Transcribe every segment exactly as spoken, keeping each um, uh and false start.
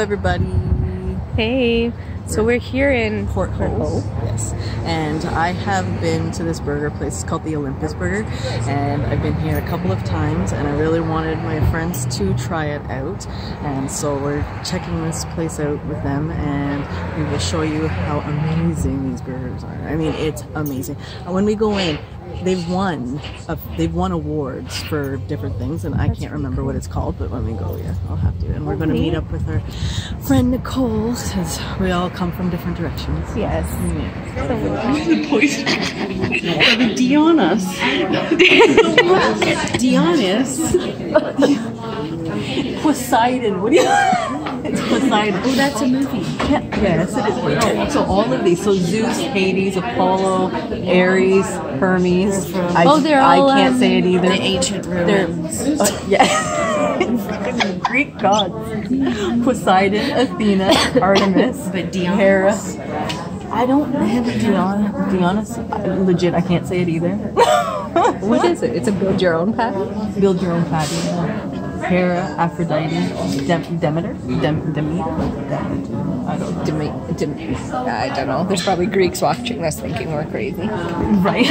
everybody. Hey. So we're here in Port Hope. Yes. And I have been to this burger place. It's called the Olympus Burger. And I've been here a couple of times and I really wanted my friends to try it out. And so we're checking this place out with them and we will show you how amazing these burgers are. I mean, it's amazing. And when we go in, they've won a, they've won awards for different things, and I That's can't remember cool. what it's called, but when we go, yeah, I'll have to. And we're going to meet up with our friend Nicole, since we all come from different directions. Yes. Yeah. So the Poseidon. The Dionysus. Dionysus. Poseidon. What do you... It's Poseidon. Oh, that's a movie. Yeah. Yes, it is. Oh, so all of these. So Zeus, Hades, Apollo, Ares, Hermes. I, oh, they're all. I can't um, say it either. The ancient ruins. They're, uh, yeah. Greek gods. Poseidon, Athena, Artemis, but Hera. I don't have a Dionysus. Legit, I can't say it either. What is it? It's a build your own patty. Build your own patty. Yeah. Hera, Aphrodite, Dem Demeter, Dem Demeter, I don't know. Dem Dem I don't know. There's probably Greeks watching this thinking we're crazy. Right.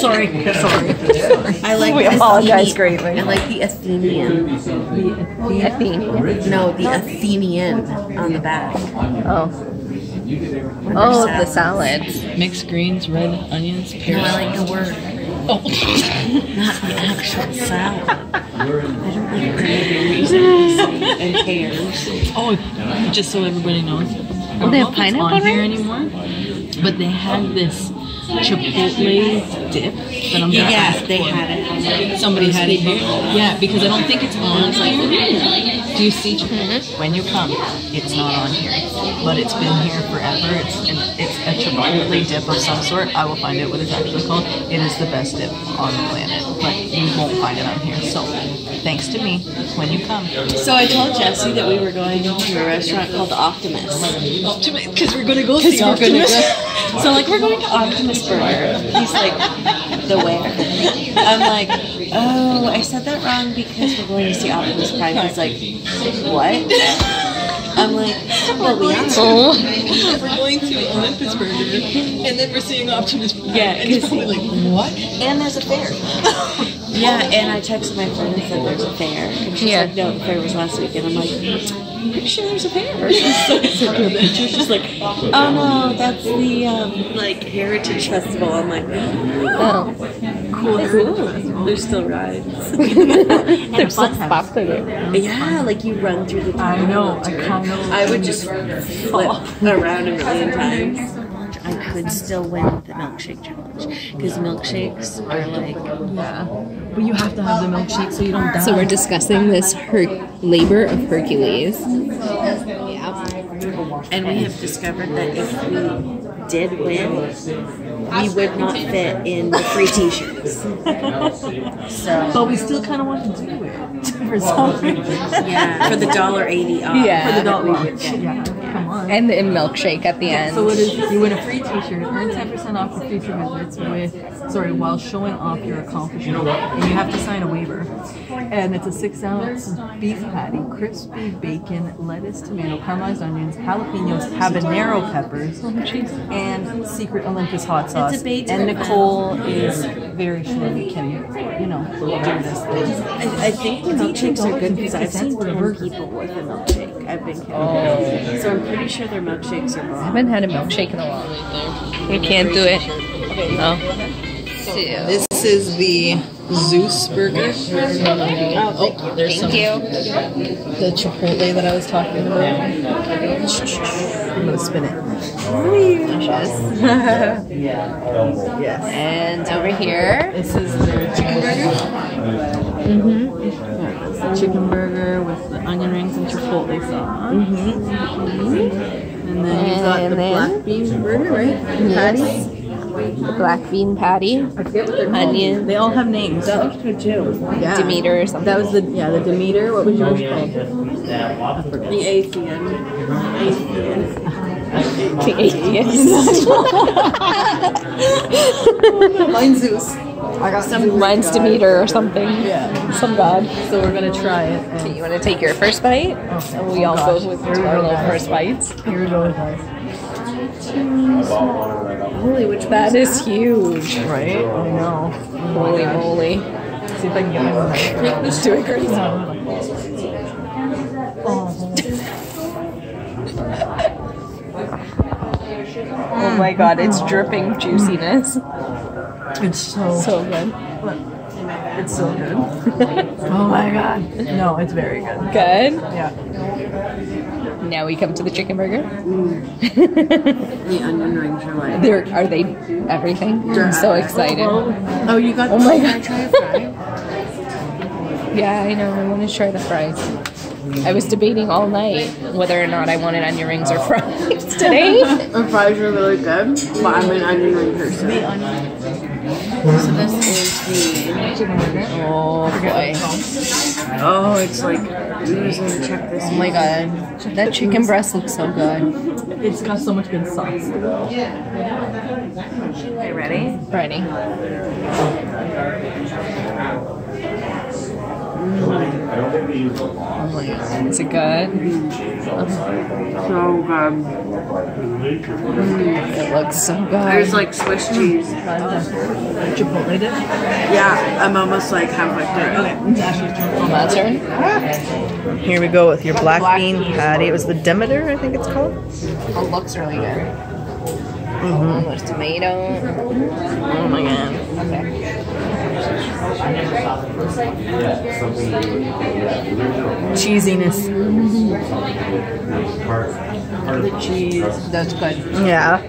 Sorry. Sorry. Sorry. I like. We apologize greatly. I like the Athenian. The Athenian. No, the Athenian on the back. Oh. Oh, salads. The salad. Mixed greens, red onions, pears. No, I like the word. Oh. Not the actual salad. I don't like cranberries and pears. Oh, just so everybody knows. I don't they know have pineapple on here anymore, but they had this chipotle dip that I'm yes, they for. Had it. Somebody had it here. Yeah, because I don't think it's on here. Do you see chipotle? When you come, it's not on here, but it's been here forever. It's it's a chipotle dip of some sort. I will find out what it's actually called. It is the best dip on the planet, but you won't find it on here. So thanks to me, when you come. So I told Jesse that we were going to a restaurant called Optimus. Optimus, because we're going to go see Optimus. Go. So like we're going to Optimus. Burger. He's like, the where? I'm like, oh, I said that wrong because we're going to see Optimus Prime. He's like, what? I'm like, well, we are. Oh. We're going to Olympus Burger, and then we're seeing Optimus Prime. Yeah, and he's probably like, what? And there's a fair. Yeah, and I texted my friend and said there's a fair. And she's yeah. like, no, the fair was last week. And I'm like, pretty sure there's a fair. She's just like, oh no, that's the um, like Heritage Festival. I'm like, oh, cool. Cool. There's still rides. There's some spots there. Yeah, like you run through the tunnel. I know. I, can't I would just flip around a million times. I could still win the milkshake challenge because milkshakes are like, yeah, but you have to have the milkshake so you don't die. So we're discussing this her labor of Hercules. Yeah, and we have discovered that if we did win, we would not fit in the free t-shirts. So, but we still kind of want to do it for some reason. Yeah, for the dollar eighty off. Yeah, for the dollar eighty. Yeah. And the milkshake at the end. So what is you win a free T-shirt and ten percent off for future visits with sorry while showing off your accomplishment, and you have to sign a waiver. And it's a six-ounce beef patty, crispy bacon, lettuce, tomato, caramelized onions, jalapenos, habanero peppers, and secret Olympus hot sauce. And Nicole is very sure we can, you know, do this thing. I, I think the milkshakes are good because I've seen ten people with a milkshake. I've been kidding. Oh. So I'm pretty sure their milkshakes are wrong. I haven't had a milkshake in a while. You can't do it. No. This is the Zeus burger. Oh, oh there's some. Thank you. The chipotle that I was talking about. I'm gonna spin it. Yes. Yes. And over here, this is their chicken burger. Mm-hmm. Chicken burger with the onion rings and chipotle sauce. Mm-hmm. Mm-hmm. And then you got the black bean burger, right? Yes. Patty. The black bean patty. I forget what they're called. Onion. They all have names. That looks good too. Yeah. Demeter or something. That was the yeah the Demeter. What was yours called? The Athean. Athean. The Athean. Mine's Zeus. I got some lens Demeter or something. Yeah. Some god. So we're gonna try it. And okay, you wanna take your first bite? Oh, and we oh all gosh. go with our little first bites. Here we go. Holy, which that is huge. Right? I know. Holy moly. See if I can get my one. Just do it, Grace. Oh my god, it's dripping juiciness. It's so, so good. It's so good. Oh my god. No, it's very good. Good? Yeah. Now we come to the chicken burger. Mm. The onion rings are like... They're, are they everything? They're I'm so excited. Oh, oh, you got oh my god. Try a fry? Yeah, I know. I want to try the fries. I was debating all night whether or not I wanted onion rings or fries today. The fries are really good, but I'm an onion ring person. The onion. So this is the chicken burger. Oh boy. Oh, it's like, I'm just gonna check this. Oh my god. That chicken breast looks so good. It's got so much good sauce. Are you ready? Ready. I don't think they use the long. Is it good? Mm. So good. Mm. It looks so good. There's like Swiss cheese. Mm. Chipotle dip? Yeah, I'm almost like halfway through. Okay. That's right. Here we go with your black, black bean patty. It was the Demeter, I think it's called. It looks really good. Mm-hmm. There's tomato. Oh my god. Okay. Cheesiness. Mm-hmm. The cheese. That's good. Yeah.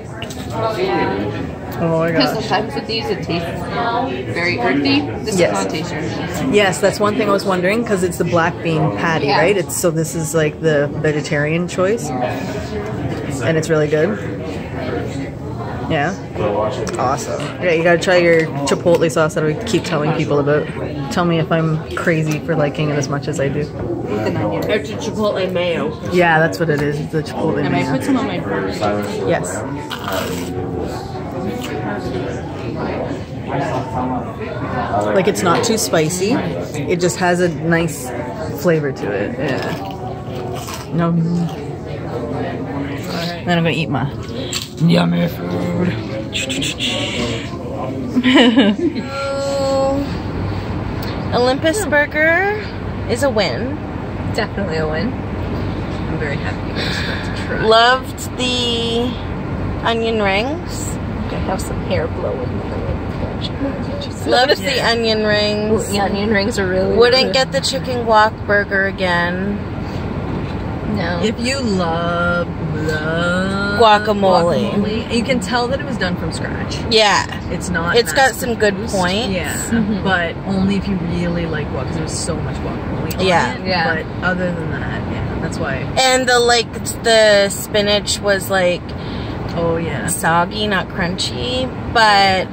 Oh my gosh. Because sometimes with these, it tastes very earthy. This yes. is not taste earthy. Yes, that's one thing I was wondering because it's the black bean patty, yeah. right? It's so this is like the vegetarian choice, and it's really good. Yeah. Awesome. Yeah, you gotta try your chipotle sauce that we keep telling people about. Tell me if I'm crazy for liking it as much as I do. It's a chipotle mayo. Yeah, that's what it is. It's the chipotle and mayo. I put some on my burger. Yes. Like it's not too spicy. It just has a nice flavor to it. Yeah. No. Then I'm gonna eat my. Yummy food. Olympus Burger is a win. Definitely a win. I'm very happy you guys got to try. Loved the onion rings. I'm gonna have some hair blowing. Loved the onion rings. Ooh, the onion rings are really Wouldn't good. Get the chicken guac burger again. No. If you love, love guacamole. guacamole, you can tell that it was done from scratch. Yeah. It's not. It's got some good points. Yeah. Mm-hmm. But only if you really like guac, because there was so much guacamole on yeah. it. Yeah. But other than that, yeah, that's why. And the, like, the spinach was, like, oh, yeah. soggy, not crunchy. But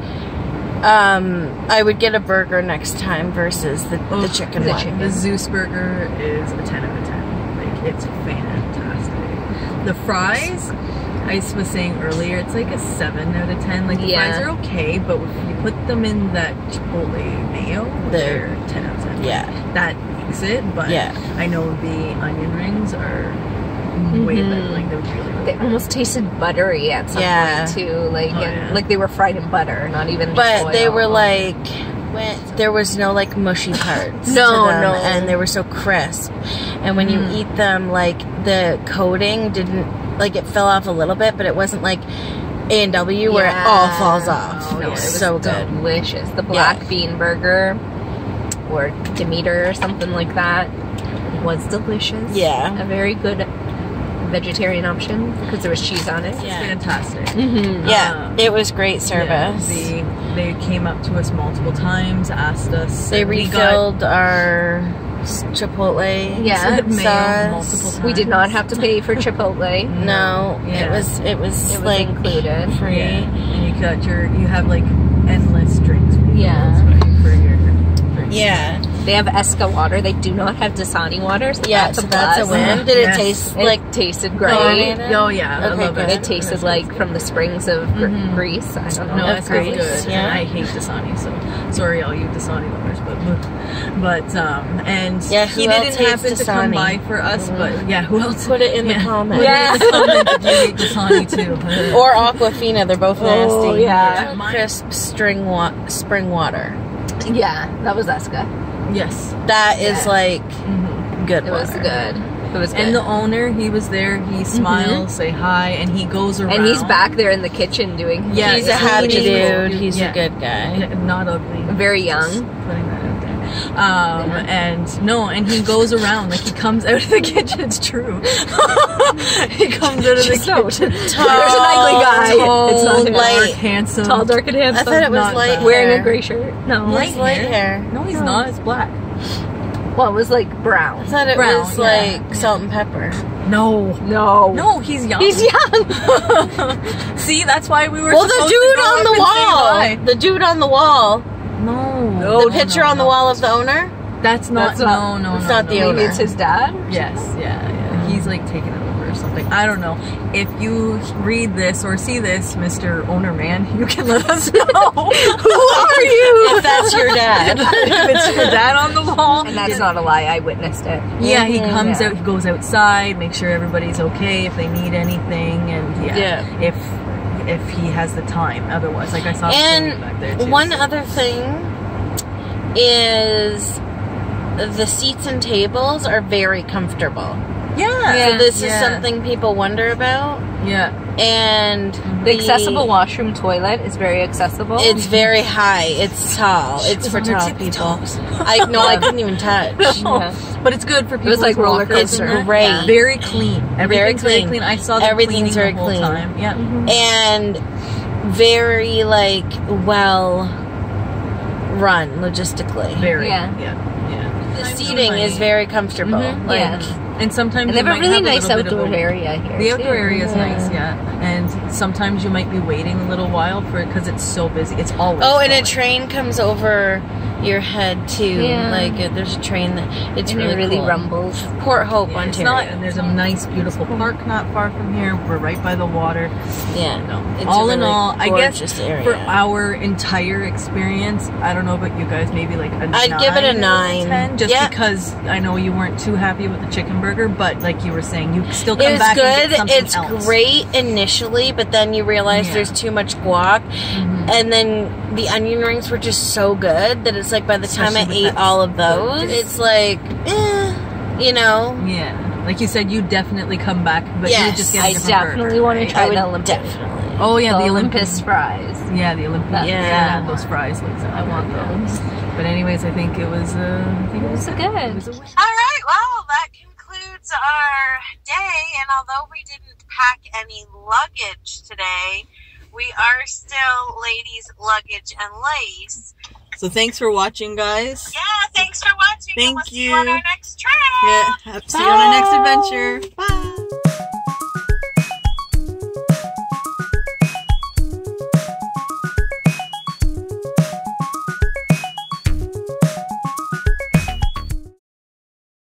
um, I would get a burger next time versus the, oh, the chicken the one. Chicken. The Zeus burger is a ten out of ten. It's fantastic. The fries, I was saying earlier, it's like a seven out of ten. Like, the yeah. fries are okay, but if you put them in that chipotle mayo, they're ten out of ten. Yeah. That makes it, but yeah. I know the onion rings are way mm-hmm. better. Like, they're really, really They better. Almost tasted buttery at some yeah. point, too. Like, oh, and, yeah. like, they were fried in butter, not even But oil. They were like... Went. There was no like mushy parts no, to them, no. and they were so crisp. And when mm. you eat them, like the coating didn't like it fell off a little bit, but it wasn't like A and W yeah. where it all falls off. Oh, no, it was so delicious. good, delicious. The black yeah. bean burger or Demeter or something like that was delicious. Yeah, a very good vegetarian option because there was cheese on it. Yeah. Fantastic. Mm-hmm. Yeah, um, it was great service. Yeah, the, They came up to us multiple times, asked us. They refilled our Chipotle yeah, sauce. Multiple times. We did not have to pay for Chipotle. no, yeah. it was it was, it was like included, free. Yeah. And you got your you have like endless drinks. Yeah. For your, for your yeah. They have Esca water. They do not have Dasani water. So yeah, that's so a that's plus. a win. Did yes. it taste it like tasted great? Oh yeah, okay, I love it. It tasted it like good. from the springs of mm-hmm. Greece. I don't know. No, it's good. Yeah, and I hate Dasani, so sorry all you Dasani lovers, but but um and yeah, he didn't happen Dasani? to come by for us, mm-hmm. but yeah, who else? Put it in yeah. the comments. Yeah, yeah. Comment you hate Dasani too, but. Or Aquafina. They're both nasty. Oh, yeah, yeah. crisp string wa- spring water. Yeah, that was Esca. Yes, that yeah. is like mm-hmm. good. It water. was good. It was good. And the owner, he was there. He smiles, mm-hmm. say hi, and he goes around. And he's back there in the kitchen doing. His yeah, he's a happy dude. He's yeah. a good guy. Yeah, not ugly. Very young. Just putting that out there. Um, yeah. And no, and he goes around like he comes out of the kitchen. It's true. He comes out of the so kitchen. Tall, There's an ugly guy. Tall, it's not light, dark, handsome. Tall, dark, and handsome. I thought it was not light. Bad. Wearing a gray shirt. No, light, it's light hair. hair. No, he's no. not. It's black. Well, it was like brown. I thought it brown, was yeah. like salt and pepper. No. No. No, he's young. He's young. See, that's why we were well, supposed to Well, the dude on the wall. The dude on the wall. No. No. The picture no, no, on the no. wall of the owner? That's not, that's not no, no, It's no, not no, the no. owner. Maybe it's his dad? Yes, yeah, yeah. He's like taking it over or something. I don't know. If you read this or see this, Mister Owner Man, you can let us know. Who are you? If that's your dad. If it's your dad on the wall. And that's not a lie. I witnessed it. Yeah, he comes yeah. out, he goes outside, makes sure everybody's okay if they need anything. And yeah, yeah. if if he has the time. Otherwise, like I saw and back there too. One so. other thing is the seats and tables are very comfortable. Yeah. yeah. So this yeah. is something people wonder about. Yeah. And the, the accessible washroom toilet is very accessible. It's very high. It's tall. It's for tall people. I no, I couldn't even touch. No. Yeah. But it's good for people. It was like roller coaster. It's great. Yeah. Very clean. Everything's very clean. Very clean. I saw the everything's very the whole clean. Time. Yeah. Mm-hmm. And very like well run logistically. Very. Yeah. Yeah. yeah. The seating is very comfortable. Mm-hmm. Like. Yeah. And sometimes and they have a really have nice a outdoor a, area here. The outdoor too. area is yeah. nice, yeah. And sometimes you might be waiting a little while for it because it's so busy. It's always oh, and falling. a train comes over your head too. Yeah. Like uh, there's a train that it's and really, it really cool. rumbles. Port Hope, yeah, Ontario. It's not, and there's a nice, beautiful park not far from here. We're right by the water. Yeah. No. It's all really in all, I guess area. for our entire experience, I don't know about you guys, maybe like a I'd nine. I'd give it a nine, ten, just yeah. because I know you weren't too happy with the chicken burger. But like you were saying, you still come back good. and get something it's else. It's great initially, but then you realize yeah. there's too much guac, mm-hmm. and then the onion rings were just so good that it's like by the Especially time I ate all of those, good. it's like, eh, you know. Yeah. Like you said, you definitely come back, but yes, you just get a different I definitely burger, want to try right? the Olympus. Definitely. Oh yeah, the, the Olympus fries. Yeah, the Olympus. Yeah, yeah those fries. Looks I want those. But anyways, I think it was. Uh, I think it was so good. It was a- all right. Well, that can. Concludes our day, and although we didn't pack any luggage today, we are still Ladies Luggage and Lace. So thanks for watching, guys. Yeah, thanks for watching. Thank and we'll you. See you on our next trip. Yeah, see you on our next adventure. Bye.